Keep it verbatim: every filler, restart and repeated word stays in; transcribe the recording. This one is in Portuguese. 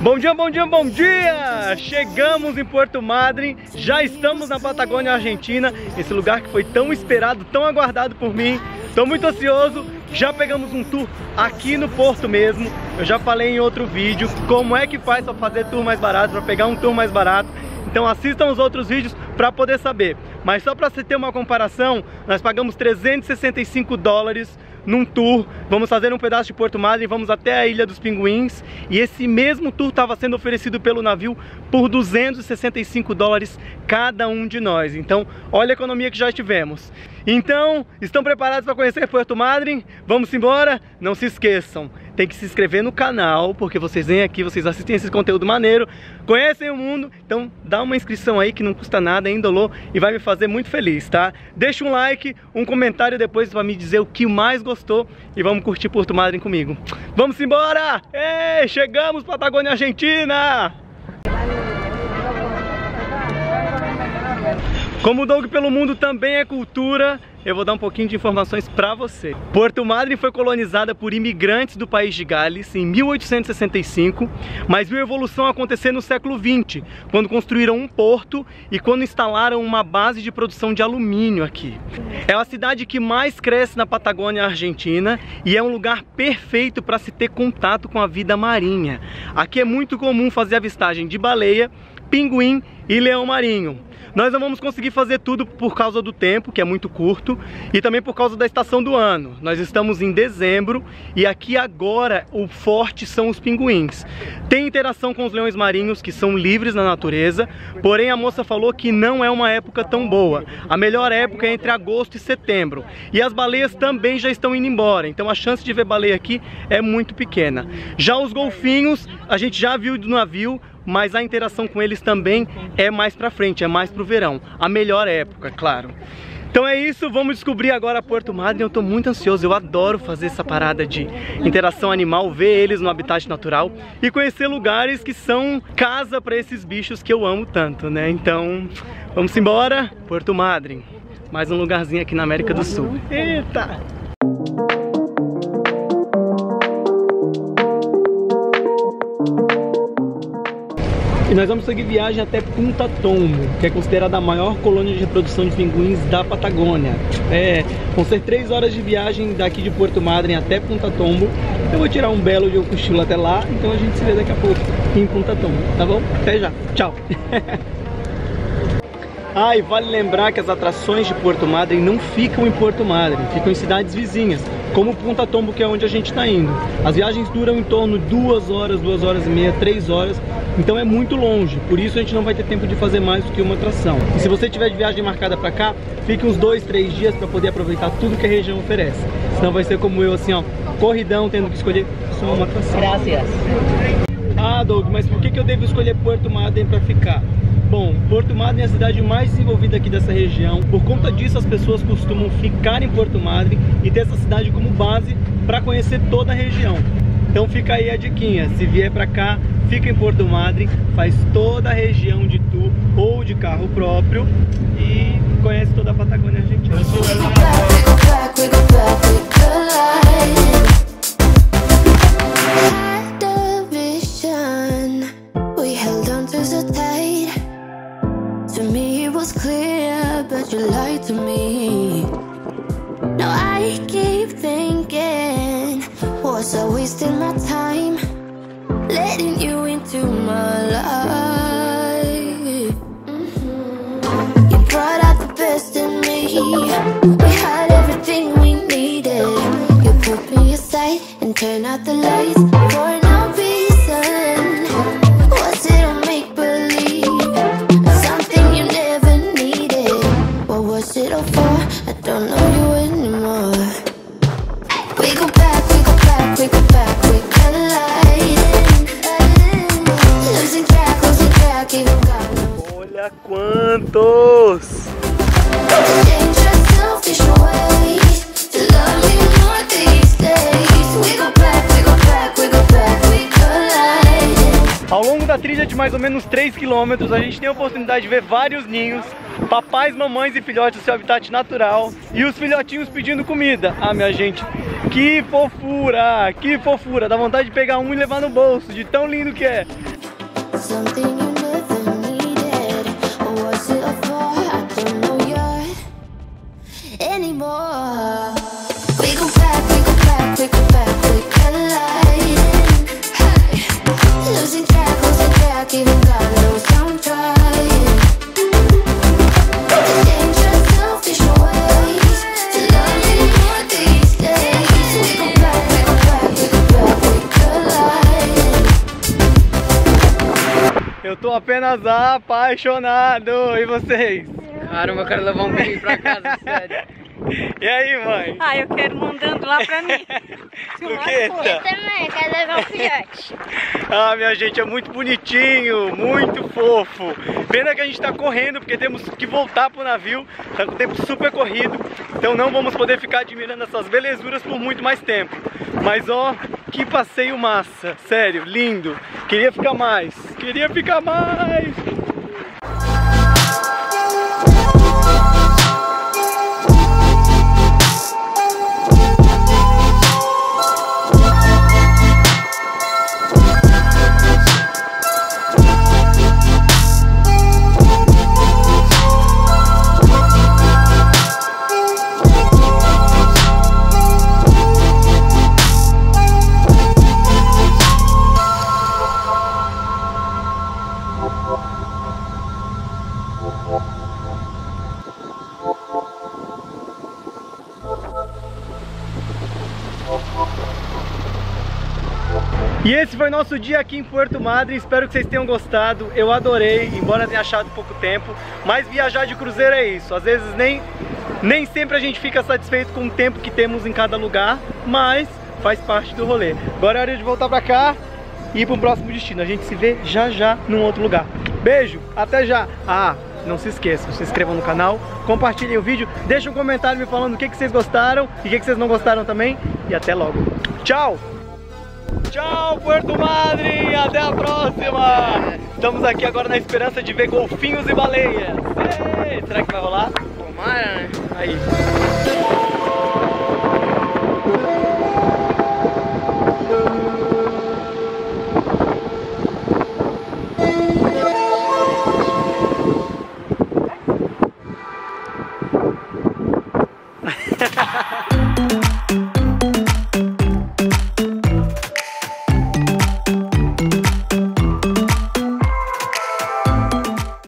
Bom dia, bom dia, bom dia! Chegamos em Puerto Madryn, já estamos na Patagônia Argentina, esse lugar que foi tão esperado, tão aguardado por mim. Estou muito ansioso, já pegamos um tour aqui no Porto mesmo. Eu já falei em outro vídeo como é que faz para fazer tour mais barato, para pegar um tour mais barato. Então assistam os outros vídeos para poder saber. Mas só para você ter uma comparação, nós pagamos trezentos e sessenta e cinco dólares num tour. Vamos fazer um pedaço de Puerto Madryn, vamos até a Ilha dos Pinguins, e esse mesmo tour estava sendo oferecido pelo navio por duzentos e sessenta e cinco dólares cada um de nós. Então olha a economia que já tivemos. Então, estão preparados para conhecer Puerto Madryn? Vamos embora? Não se esqueçam, tem que se inscrever no canal, porque vocês vêm aqui, vocês assistem esse conteúdo maneiro, conhecem o mundo, então dá uma inscrição aí que não custa nada, é indolor e vai me fazer muito feliz, tá? Deixa um like, um comentário depois para me dizer o que mais gostou e vamos curtir Puerto Madryn comigo. Vamos embora! Ei, chegamos, Patagônia Argentina! Como o Dog pelo Mundo também é cultura, eu vou dar um pouquinho de informações para você. Puerto Madryn foi colonizada por imigrantes do país de Gales em mil oitocentos e sessenta e cinco, mas viu a evolução acontecer no século vinte, quando construíram um porto e quando instalaram uma base de produção de alumínio aqui. É a cidade que mais cresce na Patagônia Argentina e é um lugar perfeito para se ter contato com a vida marinha. Aqui é muito comum fazer avistagem de baleia, pinguim e leão marinho. Nós não vamos conseguir fazer tudo por causa do tempo, que é muito curto, e também por causa da estação do ano. Nós estamos em dezembro e aqui agora o forte são os pinguins. Tem interação com os leões marinhos, que são livres na natureza, porém a moça falou que não é uma época tão boa. A melhor época é entre agosto e setembro. E as baleias também já estão indo embora, então a chance de ver baleia aqui é muito pequena. Já os golfinhos, a gente já viu do navio, mas a interação com eles também é mais pra frente, é mais pro verão, a melhor época, claro. Então é isso, vamos descobrir agora Puerto Madryn. Eu tô muito ansioso, eu adoro fazer essa parada de interação animal, ver eles no habitat natural e conhecer lugares que são casa pra esses bichos que eu amo tanto, né? Então, vamos embora, Puerto Madryn, mais um lugarzinho aqui na América do Sul. Eita! E nós vamos seguir viagem até Punta Tombo, que é considerada a maior colônia de reprodução de pinguins da Patagônia. É, vão ser três horas de viagem daqui de Puerto Madryn até Punta Tombo. Eu vou tirar um belo de um cochilo até lá, então a gente se vê daqui a pouco em Punta Tombo, tá bom? Até já, tchau! Ah, e vale lembrar que as atrações de Puerto Madryn não ficam em Puerto Madryn, ficam em cidades vizinhas, como Punta Tombo, que é onde a gente está indo. As viagens duram em torno de duas horas, duas horas e meia, três horas, então é muito longe, por isso a gente não vai ter tempo de fazer mais do que uma atração. E se você tiver de viagem marcada para cá, fique uns dois, três dias para poder aproveitar tudo que a região oferece. Senão vai ser como eu, assim, ó, corridão, tendo que escolher só uma atração. Graças. Ah, Doug, mas por que que eu devo escolher Puerto Madryn para ficar? Bom, Puerto Madryn é a cidade mais desenvolvida aqui dessa região. Por conta disso, as pessoas costumam ficar em Puerto Madryn e ter essa cidade como base para conhecer toda a região. Então fica aí a diquinha, se vier para cá, fica em Puerto Madryn, faz toda a região de tour ou de carro próprio e conhece toda a Patagônia Argentina. So wasting my time, letting you into my life. Mm-hmm. You brought out the best in me. We had everything we needed. You pulled me aside and turned out the lights for no reason. Was it a make-believe? Something you never needed. What was it all for? I don't know you anymore. We go back. We go back, we colliding. Losing track, losing track, even God. Olha quantos! Dangerous, selfish way. trilha de mais ou menos três quilômetros, a gente tem a oportunidade de ver vários ninhos, papais, mamães e filhotes no seu habitat natural e os filhotinhos pedindo comida. Ah, minha gente, que fofura, que fofura, dá vontade de pegar um e levar no bolso, de tão lindo que é. Eu tô apenas apaixonado, e vocês? Caramba, eu quero levar um beijo pra casa, sério. E aí, mãe? Ah, eu quero mandando lá pra mim. Luqueta. Eu também, eu quero levar um filhote. Ah, minha gente, é muito bonitinho, muito fofo. Pena que a gente tá correndo, porque temos que voltar pro navio. Tá com o tempo super corrido, então não vamos poder ficar admirando essas belezuras por muito mais tempo. Mas ó, que passeio massa, sério, lindo. Queria ficar mais, queria ficar mais. E esse foi nosso dia aqui em Puerto Madryn, espero que vocês tenham gostado, eu adorei, embora tenha achado pouco tempo, mas viajar de cruzeiro é isso, às vezes nem, nem sempre a gente fica satisfeito com o tempo que temos em cada lugar, mas faz parte do rolê. Agora é hora de voltar pra cá e ir pro próximo destino, a gente se vê já já num outro lugar. Beijo, até já! Ah, não se esqueçam, se inscrevam no canal, compartilhem o vídeo, deixem um comentário me falando o que, que vocês gostaram e o que, que vocês não gostaram também, e até logo. Tchau! Tchau, Puerto Madryn! Até a próxima! Estamos aqui agora na esperança de ver golfinhos e baleias. Ei, será que vai rolar? Tomara, né? Aí.